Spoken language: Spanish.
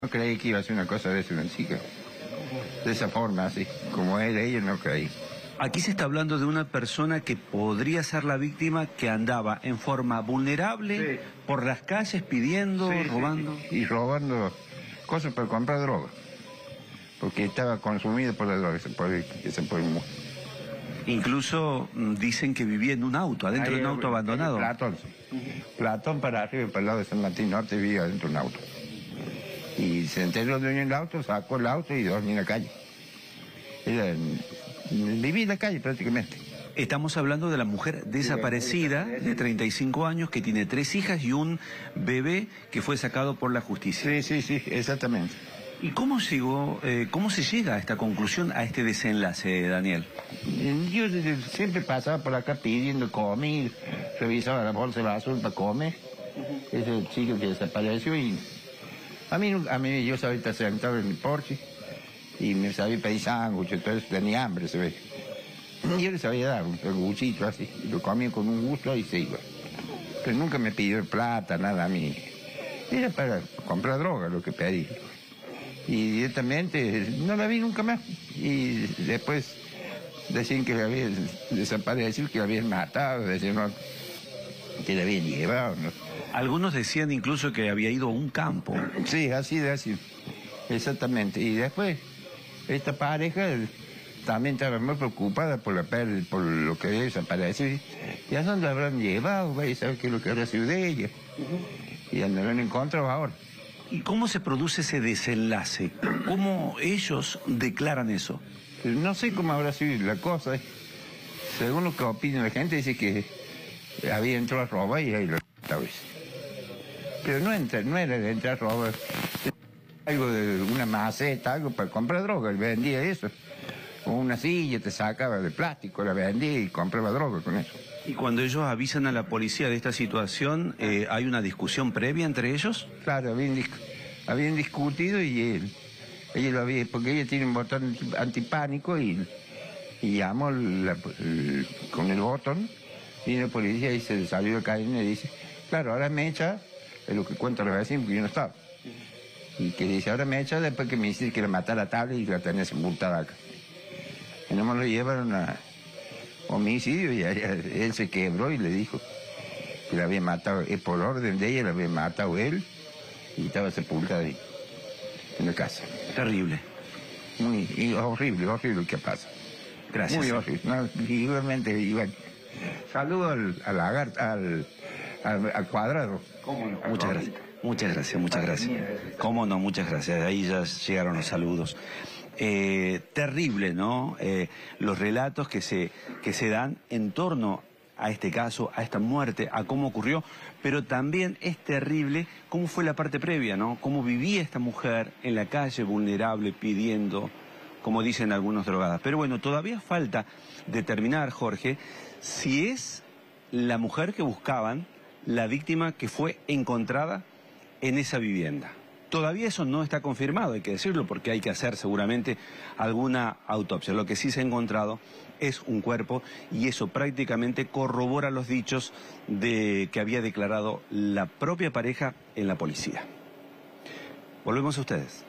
No creí que iba a ser una cosa de una chica. De esa forma, así. Como era ella, no creí. Aquí se está hablando de una persona que podría ser la víctima, que andaba en forma vulnerable, sí, por las calles pidiendo, sí, robando. Sí, y robando cosas para comprar droga. Porque estaba consumido por la droga que se puede morir. Incluso dicen que vivía en un auto, adentro de un auto abandonado. Platón, sí. Platón para arriba y para el lado de San Martín Norte vivía adentro de un auto. Y se enteró de en el auto, sacó el auto y dormía en la calle. Vivía en la calle prácticamente. Estamos hablando de la mujer desaparecida de 35 años que tiene 3 hijas y un bebé que fue sacado por la justicia. Sí, sí, sí, exactamente. ¿Y cómo se llega a esta conclusión, a este desenlace, Daniel? Yo siempre pasaba por acá pidiendo comer, revisaba la bolsa de basura para comer. Ese chico que desapareció y... A mí yo sabía estar sentado en el porche y me sabía pedir sándwich, entonces tenía hambre, se ve. Yo le sabía dar un guchito así, lo comía con un gusto y se iba. Pero nunca me pidió plata, nada a mí. Era para comprar droga lo que pedí. Y directamente no la vi nunca más. Y después decían que la habían desaparecido, que la habían matado, decían no, que la habían llevado, ¿no? Algunos decían incluso que había ido a un campo. Sí, así. Exactamente. Y después, esta pareja también estaba muy preocupada por la pérdida, por lo que había desaparecido. Ya no la habrán llevado, vaya a saber qué es lo que habrá sido de ella. Y ya no la han encontrado ahora. ¿Y cómo se produce ese desenlace? ¿Cómo ellos declaran eso? No sé cómo habrá sido la cosa. Según lo que opina la gente, dice que había entrado a robar y ahí lo... Pero no era de entrar a robar, algo de una maceta, algo para comprar droga, él vendía eso. O una silla te sacaba de plástico, la vendía y compraba droga con eso. ¿Y cuando ellos avisan a la policía de esta situación, hay una discusión previa entre ellos? Claro, habían discutido y ella lo había, porque ella tiene un botón antipánico y llamó con el botón y la policía y se salió de cadena y dice... Claro, ahora me echa, es lo que cuenta los vecinos, porque yo no estaba. Y que dice, ahora me echa después que me dice que le matara a tabla y la tenía sepultada acá. Y no me lo llevaron a homicidio y él se quebró y le dijo que la había matado, por orden de ella la había matado él y estaba sepultada ahí, en la casa. Terrible. Muy horrible lo que pasa. Gracias. Muy horrible. No, igualmente, Iván. Saludo al Cuadrado. ¿Cómo no? Muchas gracias, muchas gracias. ¿Cómo no? Muchas gracias. Ahí ya llegaron los saludos. Terrible, ¿no? Los relatos que se dan en torno a este caso, a esta muerte, a cómo ocurrió, pero también es terrible cómo fue la parte previa, ¿no? Cómo vivía esta mujer en la calle, vulnerable, pidiendo, como dicen algunos drogadas. Pero bueno, todavía falta determinar, Jorge, si es la mujer que buscaban, la víctima que fue encontrada en esa vivienda. Todavía eso no está confirmado, hay que decirlo, porque hay que hacer seguramente alguna autopsia. Lo que sí se ha encontrado es un cuerpo y eso prácticamente corrobora los dichos de que había declarado la propia pareja en la policía. Volvemos a ustedes.